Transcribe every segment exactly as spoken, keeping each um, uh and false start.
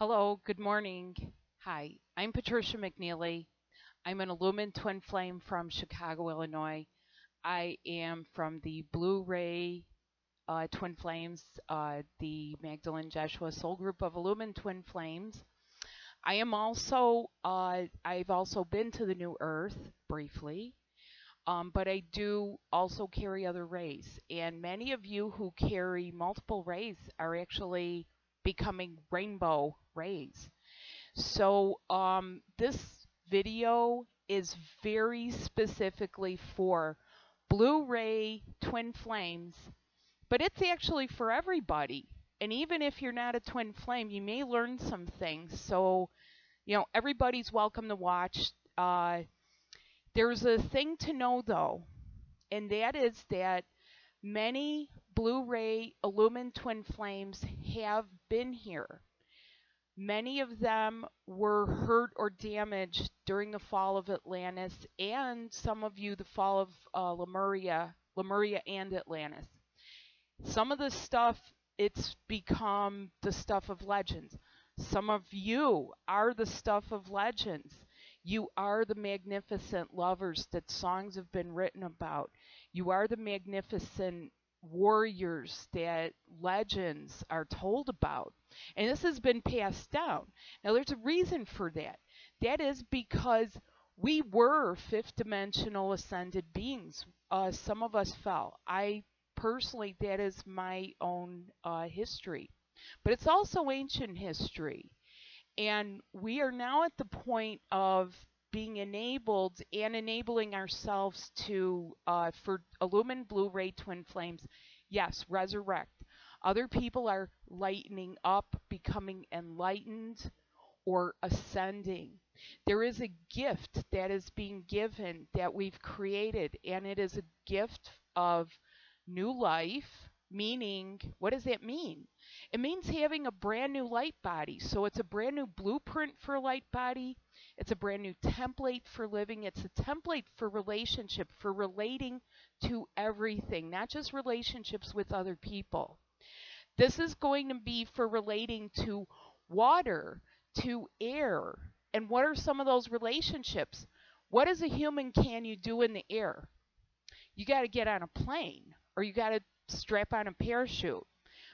Hello, good morning. Hi, I'm Patricia McNeely. I'm an Illumin Twin Flame from Chicago, Illinois. I am from the Blue Ray uh, Twin Flames, uh, the Magdalene Joshua Soul Group of Illumin Twin Flames. I am also, uh, I've also been to the New Earth briefly, um, but I do also carry other rays. And many of you who carry multiple rays are actually becoming rainbow rays. So um, this video is very specifically for Blue Ray Twin Flames, but it's actually for everybody. And even if you're not a twin flame, you may learn some things. So, you know, everybody's welcome to watch. Uh, there's a thing to know, though, and that is that many Blue Ray Illumin Twin Flames have been here. Many of them were hurt or damaged during the fall of Atlantis, and some of you the fall of uh, Lemuria, Lemuria and Atlantis. Some of the stuff, it's become the stuff of legends. Some of you are the stuff of legends. You are the magnificent lovers that songs have been written about. You are the magnificent warriors that legends are told about. And this has been passed down. Now, there's a reason for that. That is because we were fifth dimensional ascended beings. Uh, some of us fell. I personally, that is my own uh, history, but it's also ancient history, and we are now at the point of being enabled and enabling ourselves to uh, for Illumin Blue Ray Twin Flames, yes, resurrect. Other people are lightening up, becoming enlightened, or ascending. There is a gift that is being given that we've created, and it is a gift of new life, meaning, what does that mean? It means having a brand new light body. So it's a brand new blueprint for a light body. It's a brand new template for living. It's a template for relationship, for relating to everything, not just relationships with other people. This is going to be for relating to water, to air. And what are some of those relationships? What as a human can you do in the air? You got to get on a plane, or you got to strap on a parachute.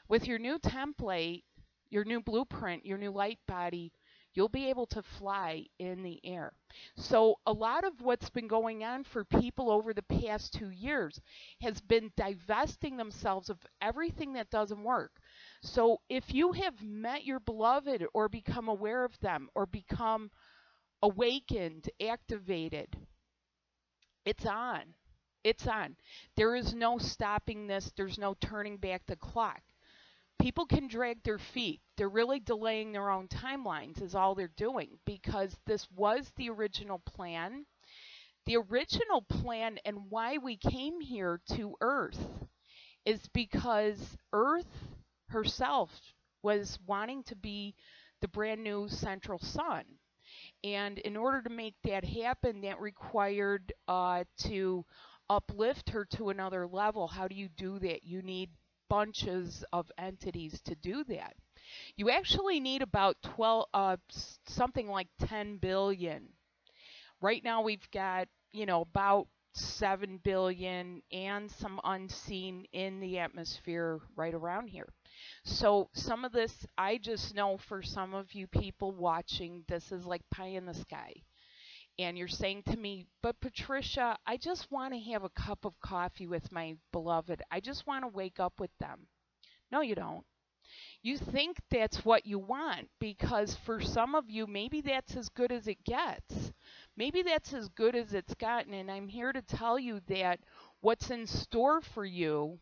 With your new template, your new blueprint, your new light body, you'll be able to fly in the air. So a lot of what's been going on for people over the past two years has been divesting themselves of everything that doesn't work. So if you have met your beloved or become aware of them or become awakened, activated, it's on. It's on. There is no stopping this. There's no turning back the clock. People can drag their feet. They're really delaying their own timelines is all they're doing, because this was the original plan. The original plan and why we came here to Earth is because Earth herself was wanting to be the brand new central sun. And in order to make that happen, that required uh, to... uplift her to another level. How do you do that? You need bunches of entities to do that. You actually need about twelve, uh, something like ten billion. Right now we've got, you know, about seven billion and some unseen in the atmosphere right around here. So some of this, I just know for some of you people watching, this is like pie in the sky. And you're saying to me, but Patricia, I just want to have a cup of coffee with my beloved. I just want to wake up with them. No, you don't. You think that's what you want, because for some of you, maybe that's as good as it gets. Maybe that's as good as it's gotten. And I'm here to tell you that what's in store for you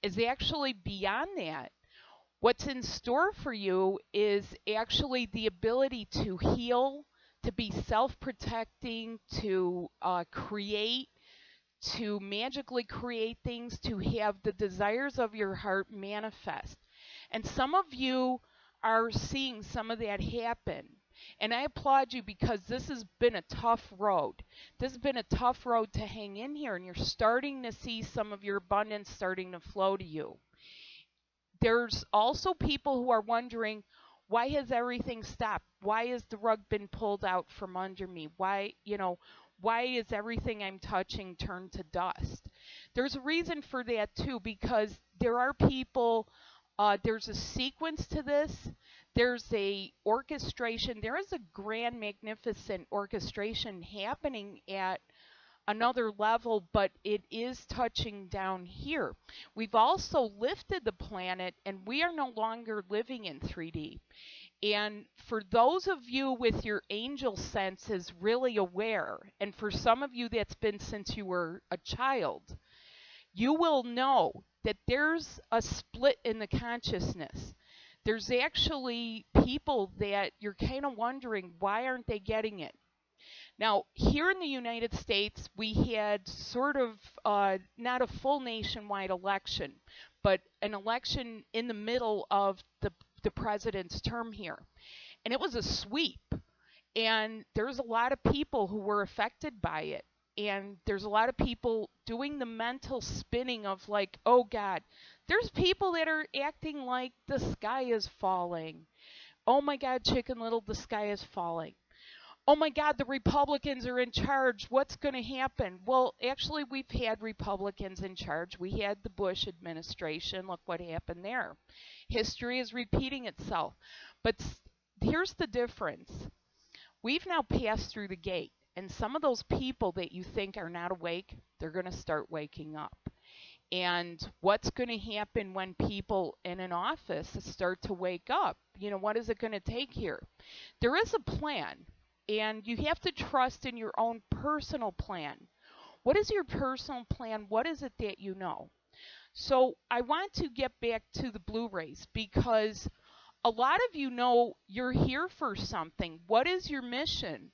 is actually beyond that. What's in store for you is actually the ability to heal, to be self-protecting, to uh, create, to magically create things, to have the desires of your heart manifest. And some of you are seeing some of that happen. And I applaud you, because this has been a tough road. This has been a tough road to hang in here, and you're starting to see some of your abundance starting to flow to you. There's also people who are wondering, Why has everything stopped? Why has the rug been pulled out from under me? Why, you know, why is everything I'm touching turned to dust? There's a reason for that too, because there are people, uh, there's a sequence to this. There's a orchestration. There is a grand, magnificent orchestration happening at another level, but it is touching down here. We've also lifted the planet, and we are no longer living in three D. And for those of you with your angel senses really aware, and for some of you that's been since you were a child, you will know that there's a split in the consciousness. There's actually people that you're kind of wondering, why aren't they getting it? Now, here in the United States, we had sort of uh, not a full nationwide election, but an election in the middle of the, the president's term here. And it was a sweep. And there's a lot of people who were affected by it. And there's a lot of people doing the mental spinning of like, oh, God, there's people that are acting like the sky is falling. Oh, my God, Chicken Little, the sky is falling. Oh my God, the Republicans are in charge. What's going to happen? Well, actually, we've had Republicans in charge. We had the Bush administration. Look what happened there. History is repeating itself. But here's the difference. We've now passed through the gate, and some of those people that you think are not awake, they're going to start waking up. And what's going to happen when people in an office start to wake up? You know, what is it going to take here? There is a plan. And you have to trust in your own personal plan. What is your personal plan? What is it that you know? So I want to get back to the Blue Rays, because a lot of you know you're here for something. What is your mission?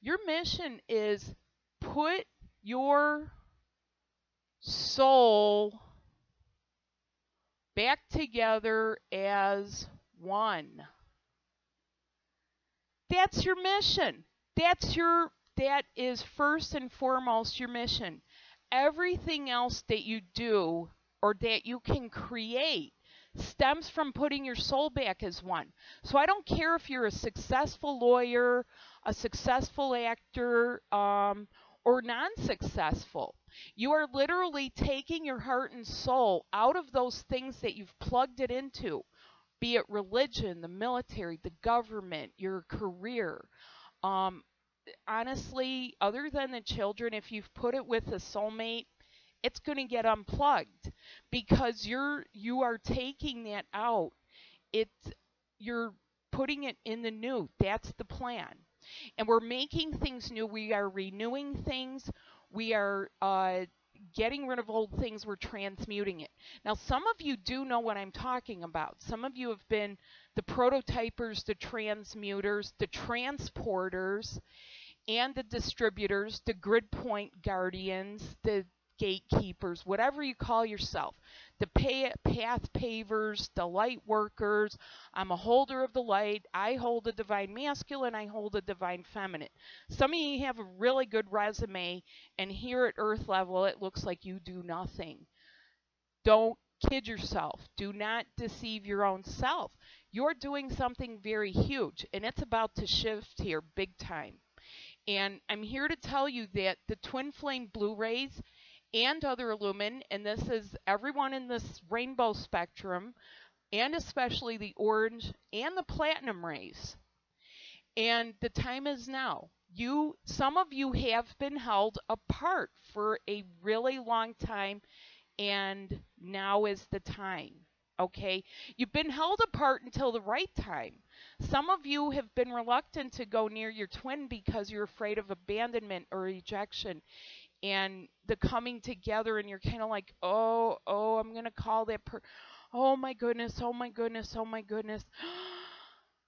Your mission is put your soul back together as one. That's your mission. That's your, that is first and foremost your mission. Everything else that you do or that you can create stems from putting your soul back as one. So I don't care if you're a successful lawyer, a successful actor, um, or non-successful. You are literally taking your heart and soul out of those things that you've plugged it into. Be it religion, the military, the government, your career. Um, honestly, other than the children, if you've put it with a soulmate, it's going to get unplugged, because you're you are taking that out. It's, you're putting it in the new. That's the plan. And we're making things new. We are renewing things. We are uh, getting rid of old things. We're transmuting it. Now, some of you do know what I'm talking about. Some of you have been the prototypers, the transmuters, the transporters, and the distributors, the grid point guardians, the gatekeepers, whatever you call yourself, the path pavers, the light workers. I'm a holder of the light. I hold a divine masculine. I hold a divine feminine. Some of you have a really good resume, and here at Earth level, it looks like you do nothing. Don't kid yourself. Do not deceive your own self. You're doing something very huge, and it's about to shift here big time. And I'm here to tell you that the Twin Flame Blue Rays and other Illumin, and this is everyone in this rainbow spectrum, and especially the orange and the platinum rays. And the time is now. You, some of you have been held apart for a really long time, and now is the time. Okay, you've been held apart until the right time. Some of you have been reluctant to go near your twin because you're afraid of abandonment or rejection and the coming together, and you're kind of like, oh, oh, I'm going to call that per, oh my goodness, oh my goodness, oh my goodness.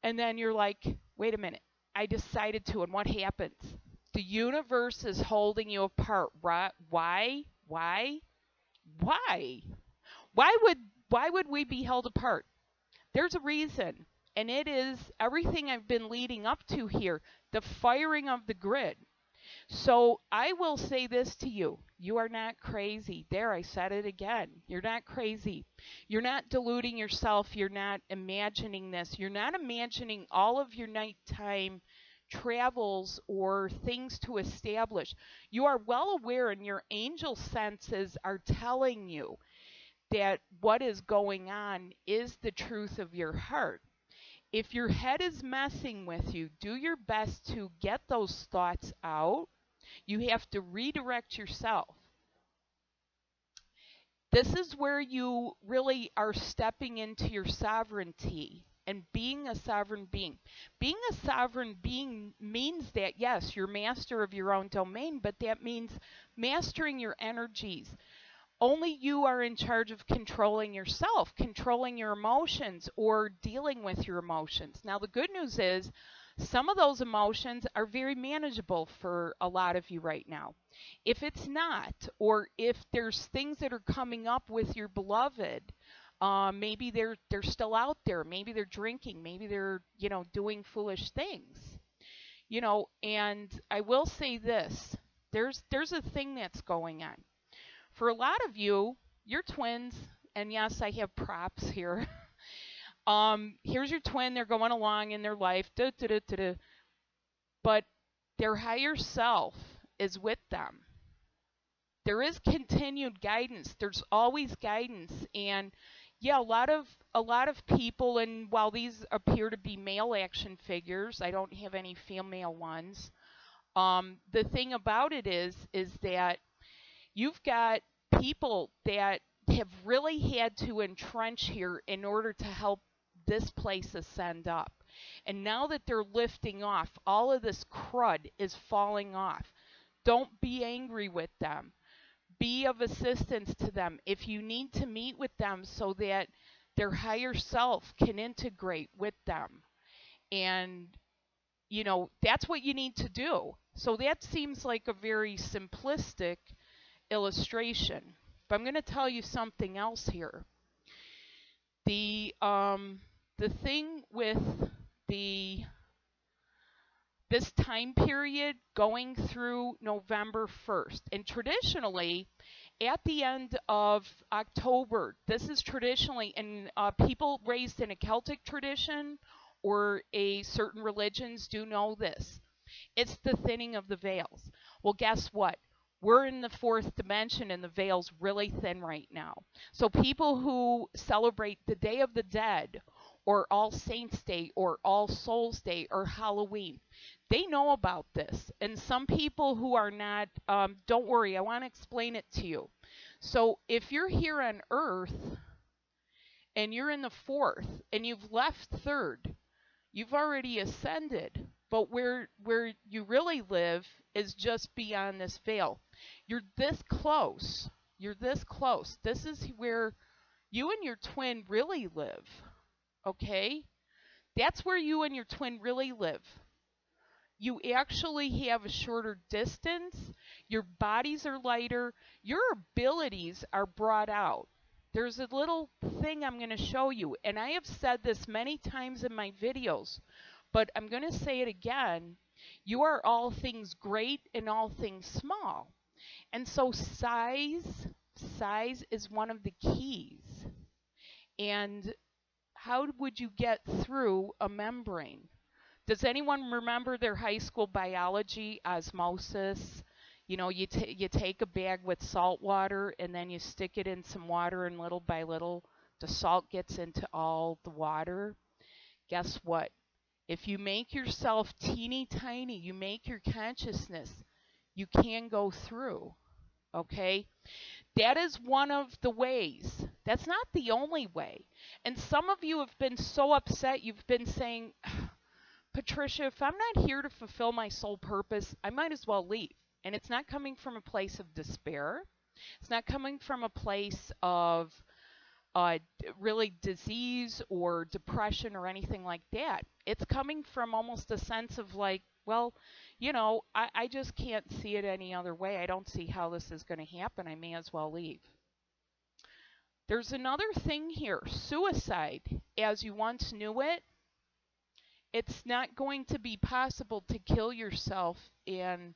And then you're like, wait a minute, I decided to, and what happens? The universe is holding you apart, right? Why? Why? Why? Why would, why would we be held apart? There's a reason, and it is everything I've been leading up to here, the firing of the grid. So I will say this to you. You are not crazy. There, I said it again. You're not crazy. You're not deluding yourself. You're not imagining this. You're not imagining all of your nighttime travels or things to establish. You are well aware, and your angel senses are telling you that what is going on is the truth of your heart. If your head is messing with you, do your best to get those thoughts out. You have to redirect yourself. This is where you really are stepping into your sovereignty and being a sovereign being. Being a sovereign being means that, yes, you're master of your own domain, but that means mastering your energies. Only you are in charge of controlling yourself, controlling your emotions, or dealing with your emotions. Now, the good news is some of those emotions are very manageable for a lot of you right now. If it's not, or if there's things that are coming up with your beloved, uh, maybe they're, they're still out there. Maybe they're drinking. Maybe they're, you know, doing foolish things. You know, and I will say this. There's, there's a thing that's going on. For a lot of you, you're twins, and yes, I have props here. um, here's your twin. They're going along in their life, duh, duh, duh, duh, duh. But their higher self is with them. There is continued guidance. There's always guidance, and yeah, a lot of a lot of people. And while these appear to be male action figures, I don't have any female ones. Um, the thing about it is, is that you've got people that have really had to entrench here in order to help this place ascend up. And now that they're lifting off, all of this crud is falling off. Don't be angry with them. Be of assistance to them. If you need to meet with them so that their higher self can integrate with them. And, you know, that's what you need to do. So that seems like a very simplistic illustration, but I'm going to tell you something else here. The um, the thing with the this time period going through November first, and traditionally at the end of October, this is traditionally, and uh, people raised in a Celtic tradition or a certain religions do know this. It's the thinning of the veils. Well, guess what? We're in the fourth dimension and the veil's really thin right now. So people who celebrate the Day of the Dead or All Saints Day or All Souls Day or Halloween, they know about this. And some people who are not, um, don't worry, I want to explain it to you. So if you're here on Earth and you're in the fourth and you've left third, you've already ascended. But where where you really live is just beyond this veil. You're this close. You're this close. This is where you and your twin really live. Okay? That's where you and your twin really live. You actually have a shorter distance. Your bodies are lighter. Your abilities are brought out. There's a little thing I'm going to show you. And I have said this many times in my videos, but I'm going to say it again. You are all things great and all things small. And so size, size is one of the keys. And how would you get through a membrane? Does anyone remember their high school biology, osmosis? You know, you, t you take a bag with salt water and then you stick it in some water, and little by little, the salt gets into all the water. Guess what? If you make yourself teeny tiny, you make your consciousness, you can go through, okay? That is one of the ways. That's not the only way. And some of you have been so upset, you've been saying, Patricia, if I'm not here to fulfill my soul purpose, I might as well leave. And it's not coming from a place of despair. It's not coming from a place of Uh, really disease or depression or anything like that. It's coming from almost a sense of like, well, you know, I, I just can't see it any other way. I don't see how this is going to happen. I may as well leave. There's another thing here. Suicide, as you once knew it, it's not going to be possible to kill yourself and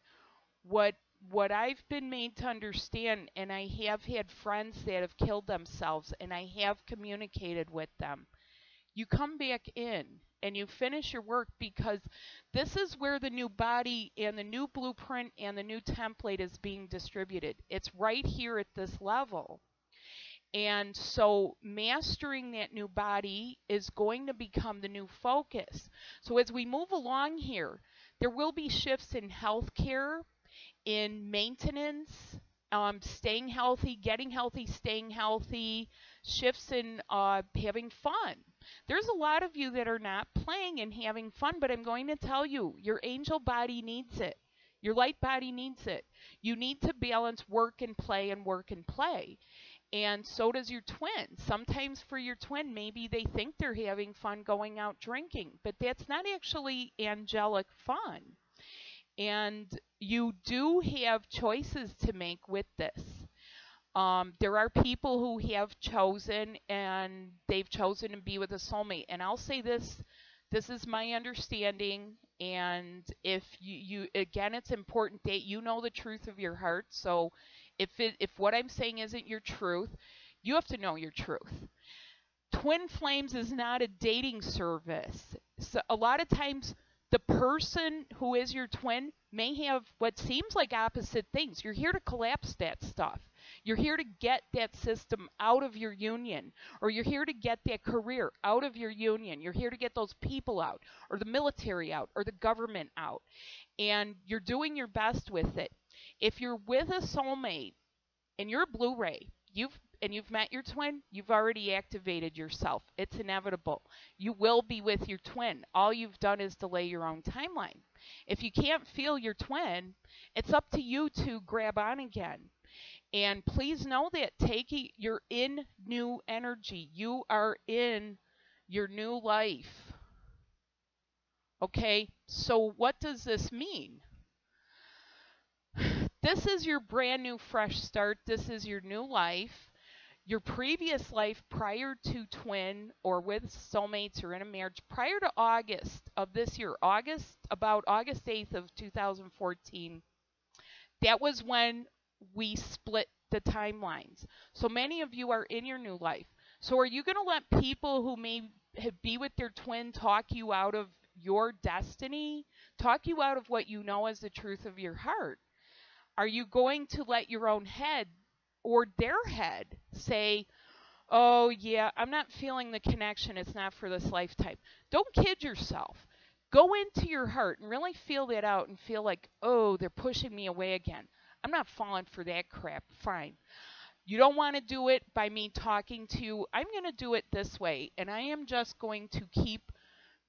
what what I've been made to understand, and I have had friends that have killed themselves, and I have communicated with them, you come back in and you finish your work, because this is where the new body and the new blueprint and the new template is being distributed. It's right here at this level. And so mastering that new body is going to become the new focus. So as we move along here, there will be shifts in healthcare, in maintenance, um, staying healthy, getting healthy, staying healthy, shifts in uh, having fun. There's a lot of you that are not playing and having fun, but I'm going to tell you, your angel body needs it. Your light body needs it. You need to balance work and play and work and play. And so does your twin. Sometimes for your twin, maybe they think they're having fun going out drinking, but that's not actually angelic fun. And you do have choices to make with this. Um, there are people who have chosen, and they've chosen to be with a soulmate. And I'll say this, this is my understanding. And if you, you again, it's important that you know the truth of your heart. So if, it, if what I'm saying isn't your truth, you have to know your truth. Twin Flames is not a dating service. So a lot of times the person who is your twin may have what seems like opposite things. You're here to collapse that stuff. You're here to get that system out of your union, or you're here to get that career out of your union. You're here to get those people out, or the military out, or the government out. And you're doing your best with it. If you're with a soulmate and you're a Blue Ray, you've and you've met your twin, you've already activated yourself. It's inevitable. You will be with your twin. All you've done is delay your own timeline. If you can't feel your twin, it's up to you to grab on again. And please know that taking, you're in new energy. You are in your new life. Okay, so what does this mean? This is your brand new fresh start. This is your new life. Your previous life prior to twin or with soulmates or in a marriage, prior to August of this year, August, about August eighth of two thousand fourteen, that was when we split the timelines. So many of you are in your new life. So are you going to let people who may be with their twin talk you out of your destiny, talk you out of what you know as the truth of your heart? Are you going to let your own head or their head say, oh yeah, I'm not feeling the connection, it's not for this lifetime? Don't kid yourself. Go into your heart and really feel that out and feel like, oh, they're pushing me away again. I'm not falling for that crap. Fine. You don't want to do it by me talking to you. I'm going to do it this way, and I am just going to keep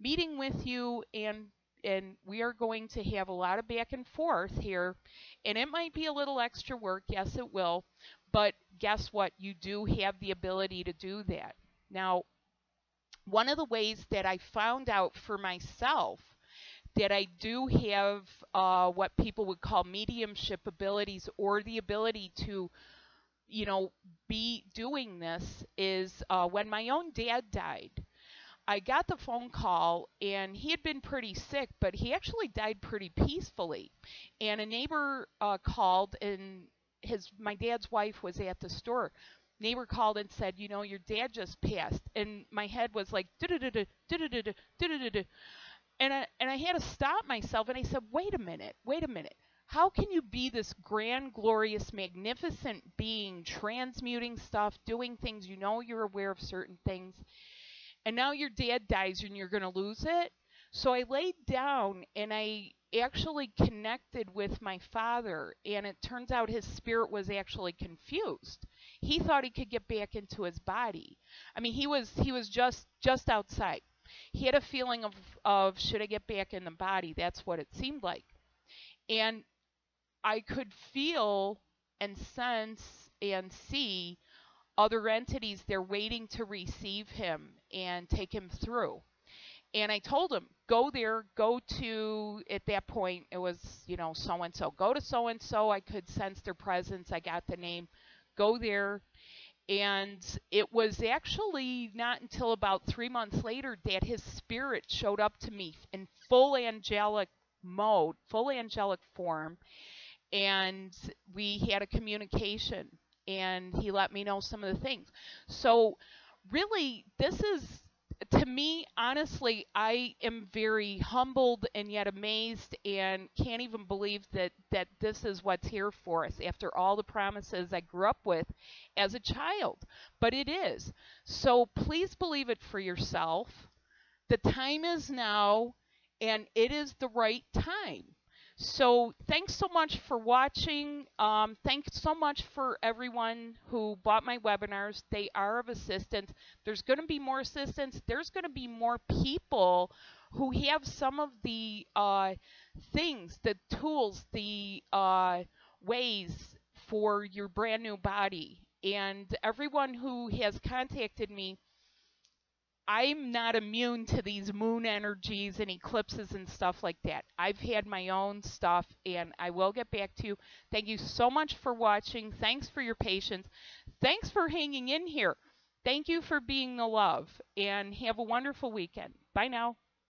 meeting with you, and and we are going to have a lot of back and forth here, and it might be a little extra work. Yes, it will, but guess what? You do have the ability to do that. Now, one of the ways that I found out for myself that I do have uh, what people would call mediumship abilities, or the ability to, you know, be doing this, is uh, when my own dad died, I got the phone call, and he had been pretty sick, but he actually died pretty peacefully. And a neighbor uh, called, and his my dad's wife was at the store. Neighbor called and said, you know, your dad just passed. And my head was like, da-da-da-da, da-da-da-da, da-da-da-da. And I, and I had to stop myself, and I said, wait a minute, wait a minute. How can you be this grand, glorious, magnificent being, transmuting stuff, doing things, you know you're aware of certain things, and now your dad dies and you're going to lose it? So I laid down, and I actually connected with my father, and it turns out his spirit was actually confused. He thought he could get back into his body. I mean, he was, he was just, just outside. He had a feeling of, of, should I get back in the body? That's what it seemed like. And I could feel and sense and see other entities there waiting to receive him and take him through. And I told him, go there, go to, at that point, it was, you know, so-and-so. Go to so-and-so. I could sense their presence. I got the name. Go there. And it was actually not until about three months later that his spirit showed up to me in full angelic mode, full angelic form. and we had a communication, and he let me know some of the things. So really, this is, to me, honestly, I am very humbled and yet amazed, and can't even believe that, that this is what's here for us after all the promises I grew up with as a child. But it is. So please believe it for yourself. The time is now, and it is the right time. So thanks so much for watching. Um, thanks so much for everyone who bought my webinars. They are of assistance. There's going to be more assistance. There's going to be more people who have some of the uh, things, the tools, the uh, ways for your brand new body. And everyone who has contacted me, I'm not immune to these moon energies and eclipses and stuff like that. I've had my own stuff, and I will get back to you. Thank you so much for watching. Thanks for your patience. Thanks for hanging in here. Thank you for being the love, and have a wonderful weekend. Bye now.